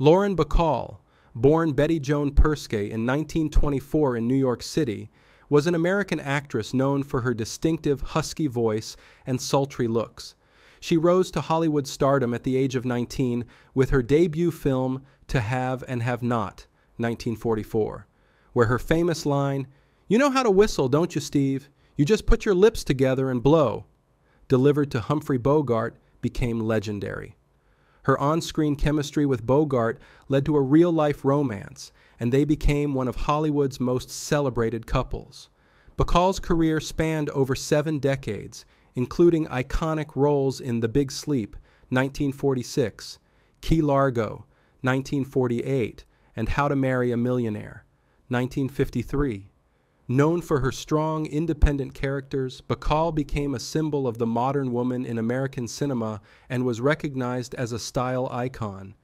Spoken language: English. Lauren Bacall, born Betty Joan Perske in 1924 in New York City, was an American actress known for her distinctive husky voice and sultry looks. She rose to Hollywood stardom at the age of 19 with her debut film To Have and Have Not, 1944, where her famous line, "You know how to whistle, don't you, Steve? You just put your lips together and blow," delivered to Humphrey Bogart, became legendary. Her on-screen chemistry with Bogart led to a real-life romance, and they became one of Hollywood's most celebrated couples. Bacall's career spanned over 7 decades, including iconic roles in The Big Sleep, 1946, Key Largo, 1948, and How to Marry a Millionaire, 1953. Known for her strong, independent characters, Bacall became a symbol of the modern woman in American cinema and was recognized as a style icon.